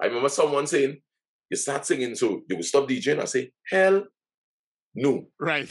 I remember someone saying, you start singing, so they will stop DJing. I say, hell no. Right.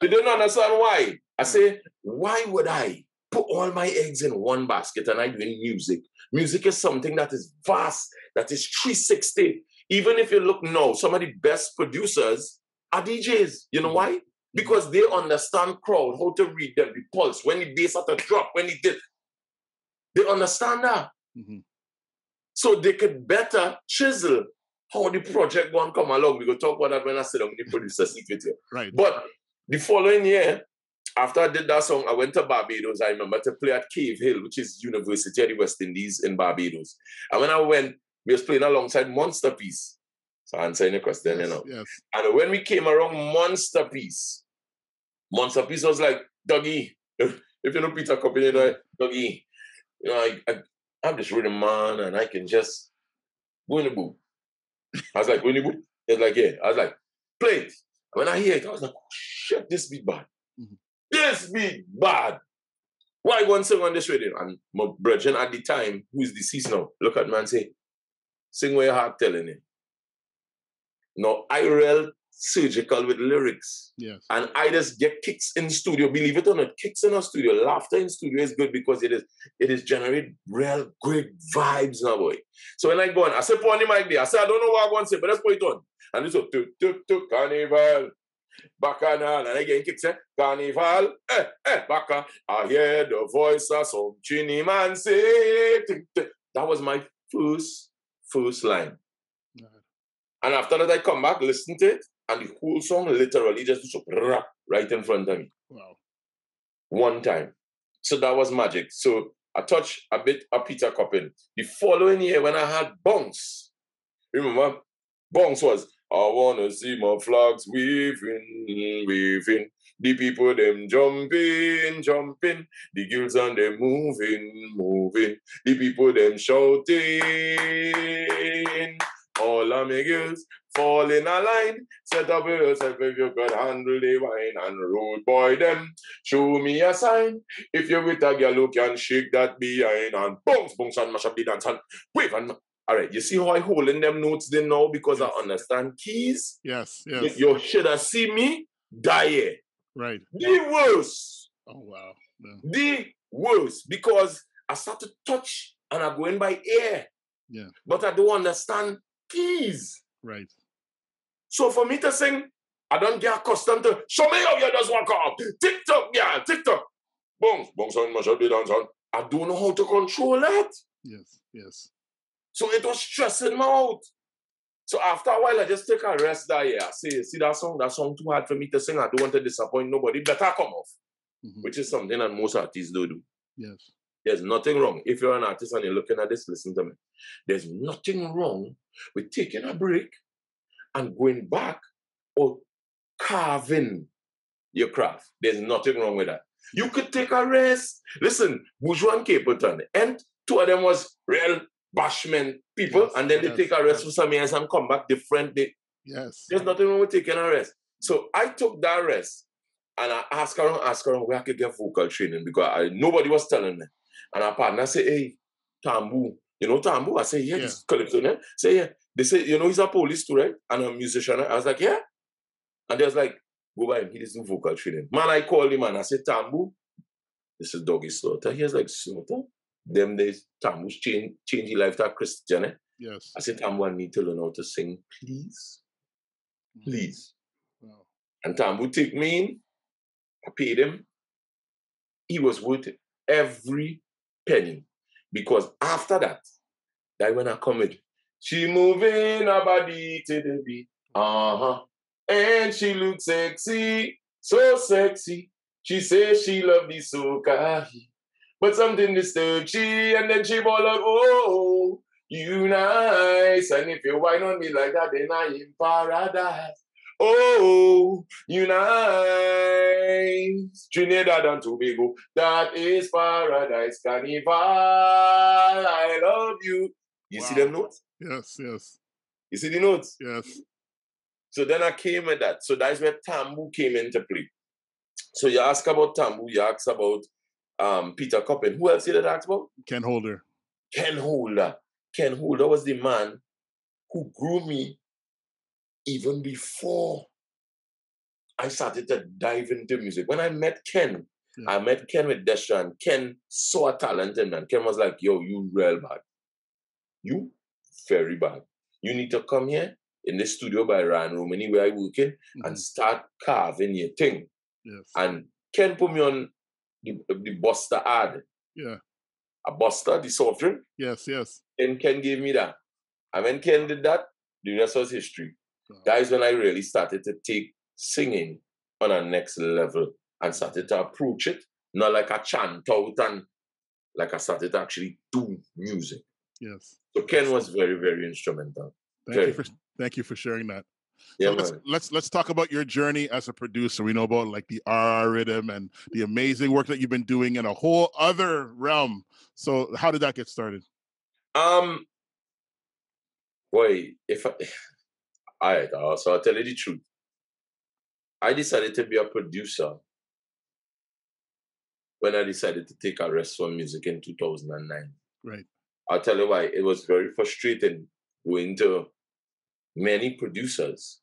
They don't understand why. I say, why would I put all my eggs in one basket and I doing music? Music is something that is vast, that is 360. Even if you look now, some of the best producers are DJs. You know why? Because they understand crowd, how to read them, the pulse, when the bass at a drop, when it did. They understand that. Mm-hmm. So they could better chisel how the project won't come along. We go talk about that when I sit down with the producer seat with you. Right. But the following year, after I did that song, I went to Barbados. I remember to play at Cave Hill, which is University of the West Indies in Barbados. And when I went, we was playing alongside Monsterpiece. So answering your question, yes, you know. Yes. And when we came around Monsterpiece, Monsterpiece was like, Doggy, if you know Peter Coppin, you know, Doggy, you know, I'm just rhythm man and I can just go in the booth. I was like, go in the booth? He was like, yeah. I was like, play it. When I hear it, I was like, oh, shit, this beat bad. This beat bad. Why one sing on this radio? And my brother at the time, who is deceased now, look at me and say, sing what your heart telling you. Now, I real surgical with lyrics. Yes. And I just get kicks in studio. Believe it or not, kicks in a studio. Laughter in studio is good because it is generate real great vibes now, boy. So when I go on, I say, put on the mic there. I say, I don't know what I want to say, but let's put it on. And it's a tuk-tuk-tuk carnival. Bacchanal, and again kicks, eh? Carnival, eh, eh, bacca. I hear the voice of some Genie Man say. That was my first line. And after that, I come back, listen to it, and the whole song literally just do so right in front of me. Wow. One time. So that was magic. So I touched a bit of Peter Coppin. The following year, when I had Bounce, remember, Bounce was, I wanna see my flags waving, waving. The people them jumping, jumping. The girls and them moving, moving. The people them shouting. All of my girls fall in a line. Set up yourself if you could handle the wine. And road boy them, show me a sign. If you with a girl, you can shake that behind. And bounce, bounce and mash up the dance. And wave and... All right, you see how I holding them notes there now because I understand keys? Yes, yes. You should have seen me die. Right. The worst. Oh, wow. Yeah. The worst because I start to touch and I go in by air. Yeah. But I don't understand keys. Right. So for me to sing, I don't get accustomed to, show me how you just walk up. Tick-tock, yeah, tick-tock. Boom, boom, son, mash up the dance, son. I don't know how to control that. Yes, yes. So it was stressing me out. So after a while, I just take a rest that year. I say, see that song too hard for me to sing. I don't want to disappoint nobody. Better come off. Mm-hmm. Which is something that most artists don't do. Yes. There's nothing wrong. If you're an artist and you're looking at this, listen to me. There's nothing wrong with taking a break and going back or carving your craft. There's nothing wrong with that. You could take a rest. Listen, Bourgeois and Capleton, and two of them was real bashment people, yes, and then they take a rest for some years and come back different. Yes. There's nothing wrong with taking a rest. So I took that rest and I asked around where I could get vocal training because nobody was telling me. And our partner said, hey, Tambu. You know Tambu? I said, yeah, this Calypso name. Say, yeah. They said, you know, he's a police too, right? And a musician. I was like, yeah. And they was like, go by him. He doesn't do vocal training. Man, I called him and I said, Tambu, this is Doggy Slaughter. He was like, Slaughter? Them days, Tambu's changed his life to a Christian. Eh? Yes. I said, Tambu, I need to learn how to sing, please. Please. Wow. And Tambu took me in. I paid him. He was worth every penny. Because after that when I come with, she moving her body to the beat. Uh-huh. And she looks sexy. So sexy. She says she loves the soca. But something disturbed she, and then she ball out, oh, you nice. And if you whine on me like that, then I in paradise. Oh, you nice. Trinidad and Tobago, that is paradise. Carnival, I love you. You see them notes? Yes, yes. You see the notes? Yes. So then I came with that. So that's where Tambu came into play. So you ask about Tambu, you ask about Peter Coppin. Who else did I ask about? Ken Holder. Ken Holder was the man who grew me even before I started to dive into music. When I met Ken, I met Ken with Deshaun. Ken saw a talent in me, and Ken was like, yo, you real bad. You very bad. You need to come here in this studio by Ryan Romany where I work in and start carving your thing. Yes. And Ken put me on the Buster ad. Yeah. A Buster, the soft drink. Yes, yes. And Ken gave me that. And when Ken did that, the rest was history. Wow. That is when I really started to take singing on a next level and started to approach it, not like a chant out and like I started to actually do music. Yes. So Ken was very, very instrumental. Thank you for sharing that. Yeah, so let's talk about your journey as a producer. We know about like the RR rhythm and the amazing work that you've been doing in a whole other realm. So how did that get started? Boy, all right, so I'll tell you the truth. I decided to be a producer when I decided to take a rest from music in 2009. Right. I'll tell you why. It was very frustrating going to many producers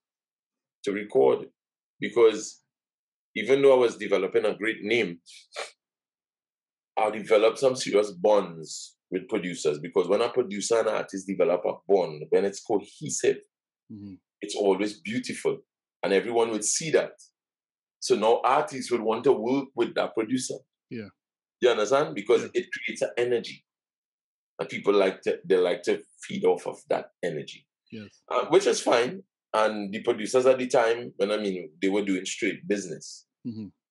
to record, because even though I was developing a great name, I developed some serious bonds with producers, because when a producer and an artist develop a bond, when it's cohesive, it's always beautiful, and everyone would see that. So now artists would want to work with that producer. Yeah. You understand? Because it creates an energy. And people like to feed off of that energy. Yes. Which is fine. And the producers at the time, they were doing straight business.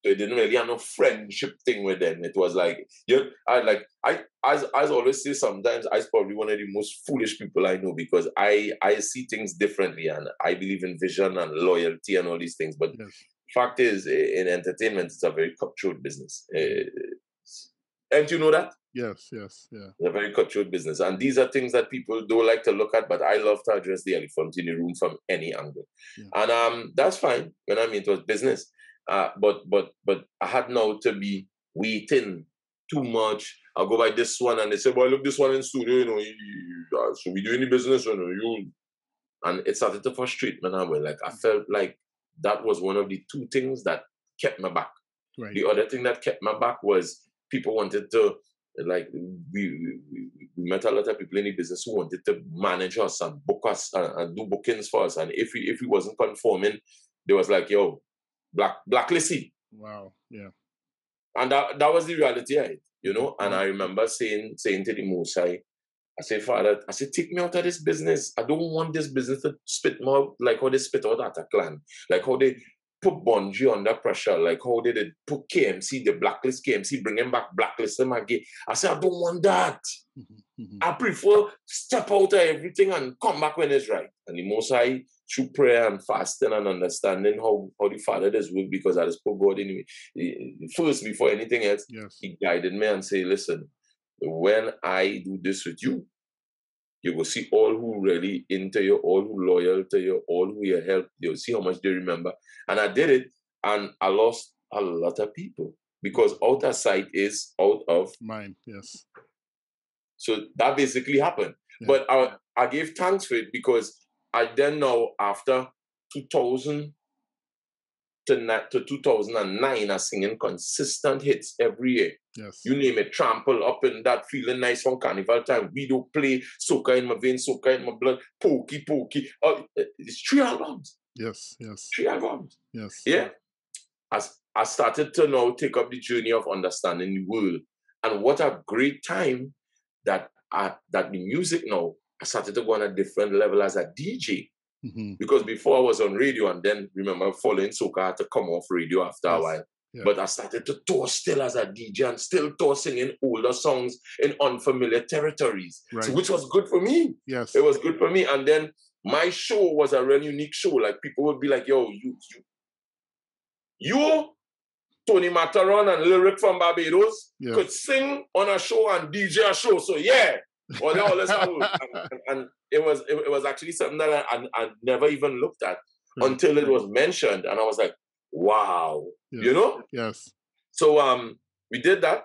So it didn't really have no friendship thing with them. It was like, I always say sometimes, I was probably one of the most foolish people I know, because I see things differently, and I believe in vision and loyalty and all these things. But fact is, in entertainment, it's a very cutthroat business. And you know that? Yes, yes, yeah. It's a very cutthroat business. And these are things that people don't like to look at, but I love to address the elephant in the room from any angle. Yeah. And that's fine. It was business. But I had now to be waiting too much. I'll go by this one, and they say, well, look, this one in studio, so we do any business, And it started to frustrate me. I felt like that was one of the two things that kept me back. Right. The other thing that kept me back was people wanted to, we met a lot of people in the business who wanted to manage us and book us and do bookings for us. And if we wasn't conforming, they was like, yo, blacklisty. Wow. Yeah. And that was the reality of it, And I remember saying to the Most High, I said, Father, take me out of this business. I don't want this business to spit me out like how they spit out at a clan, like how they put Bungie under pressure, like how they did put KMC, the blacklist KMC, bring him back, blacklist him again. I said, I don't want that. I prefer step out of everything and come back when it's right. And the Most High, through prayer and fasting and understanding how the Father does work, because I just put God in me first before anything else, He guided me and said, listen, when I do this with you, you will see all who really into you, all who loyal to you, all who you help. You'll see how much they remember. And I did it, and I lost a lot of people, because out of sight is out of mind. Yes. So that basically happened. Yeah. But I gave thanks for it, because I then know after 2000 to 2009, I singing consistent hits every year. Yes. You name it, Trample, Up in That, Feeling Nice from Carnival Time, We Don't Play, Soca in My Veins, Soca in My Blood, Pokey. It's 3 albums. Yes, yes. 3 albums. Yes. Yeah. I started to now take up the journey of understanding the world. And what a great time that the music now, I started to go on a different level as a DJ. Because before I was on radio, and then remember following SOCA, I had to come off radio after a while. Yeah. But I started to tour still as a DJ and still tour singing older songs in unfamiliar territories, so, which was good for me. Yes, it was good for me. And then my show was a real unique show. Like people would be like, yo, you Tony Mataron and Lyric from Barbados could sing on a show and DJ a show. So yeah. Well, no, let's have it. And it was actually something that I never even looked at until it was mentioned, and I was like, wow. Yes. So we did that,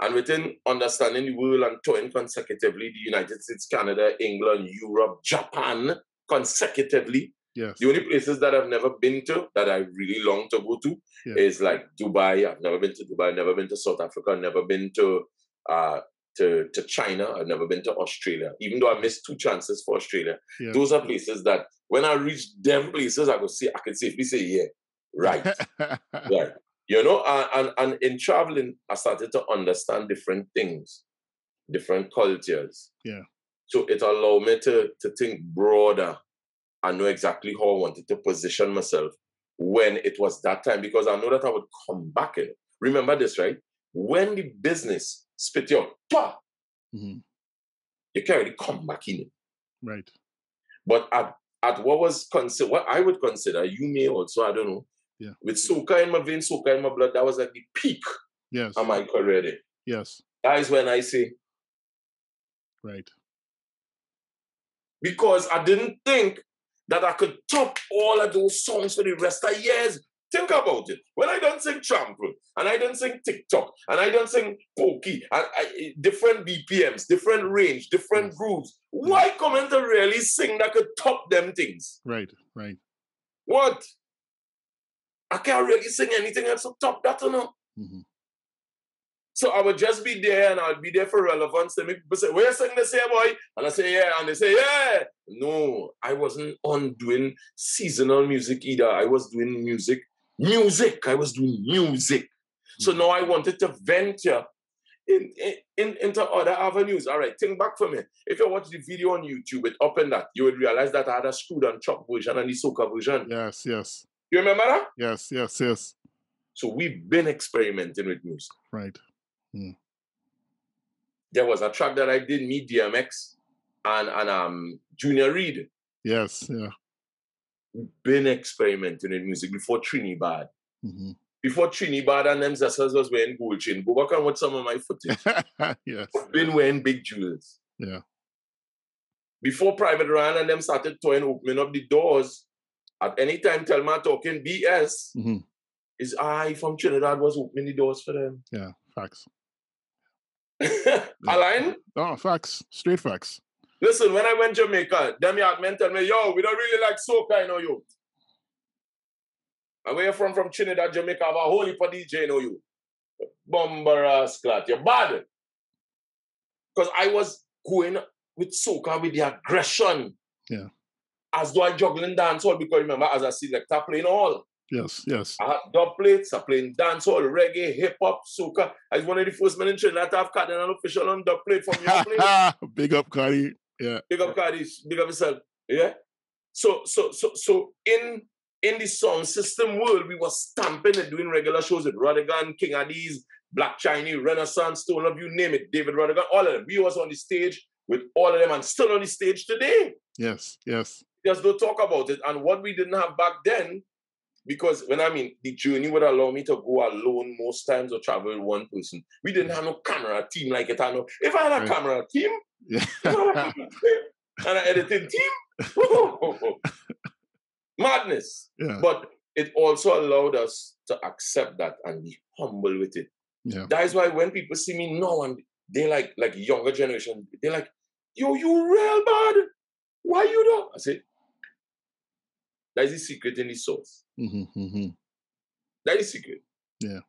And within understanding the world and touring consecutively, the United States, Canada, England, Europe, Japan, consecutively. Yes. The only places that I've never been to that I really long to go to is like Dubai. I've never been to Dubai. I've never been to South Africa. I've never been to China. I've never been to Australia. Even though I missed 2 chances for Australia, those are places that when I reach them places, I could say I can safely say yeah, right. You know, and in traveling, I started to understand different things, different cultures. Yeah. So it allowed me to think broader. I know exactly how I wanted to position myself when it was that time, because I know that I would come back in it. Remember this, right? When the business spit you out, you can't really come back in it. Right. But at what was considered, what I would consider, you may also, I don't know, with SOCA in my veins, SOCA in my blood, that was like the peak of my career there. Yes. That is when I say. Right. Because I didn't think that I could top all of those songs for the rest of years. Think about it. When I don't sing Trample, and I don't sing TikTok, and I don't sing Pokey, and I, different BPMs, different range, different grooves, why come in to really sing that could top them things? Right, right. What? I can't really sing anything else to top that or no. So I would just be there and I'll be there for relevance. They make people say, "Where you sing the same boy?" And I say, "Yeah." And they say, "Yeah." No, I wasn't on doing seasonal music either. I was doing music. I was doing music. So now I wanted to venture into other avenues. All right, think back for me. If you watch the video on YouTube, it up and that, you would realize that I had a screwed and chop version and the soca version. Yes, yes. You remember that? Yes, yes, yes. So we've been experimenting with music. Right. There was a track that I did, me, DMX, and Junior Reid. Yes, yeah. Been experimenting in music before Trinidad. Before Trinidad and them Zessas was wearing gold chain. Go back and watch some of my footage. Been wearing big jewels. Yeah. Before Private Ryan and them started throwing, opening up the doors, at any time tell me talking BS, is I from Trinidad was opening the doors for them. Yeah, facts. Align? Oh, facts. Straight facts. Listen, when I went to Jamaica, them yard men tell me, "Yo, we don't really like soca, you know you. And where you from Trinidad, Jamaica, have a whole heap of DJ, you know you. Bombarass clat, you're bad." Because I was going with soca with the aggression. Yeah. As though I juggling dancehall, because remember, as a selector playing all. Yes, yes. I had dub plates, I played dancehall, reggae, hip-hop, soca. I was one of the first men in Trinidad to have Cardi and an official on dub plate from your place. Big up, Cardi. Yeah. Big up, Cardi. Big up yourself. Yeah? So in the sound system world, we were stamping and doing regular shows with Rodigan, King Addies, Black Chinese, Renaissance, Stone Love, you name it, David Rodigan, all of them. We was on the stage with all of them and still on the stage today. Yes, yes. Just don't talk about it. And what we didn't have back then, because when I mean the journey would allow me to go alone most times or travel with one person. We didn't have no camera team like it. I know if I had a camera team, and an editing team, madness. Yeah. But it also allowed us to accept that and be humble with it. Yeah. That is why when people see me now and they like younger generation, they're like, "Yo, you real bad. Why you don't?" I say, that is the secret in the source. That is secret. Yeah.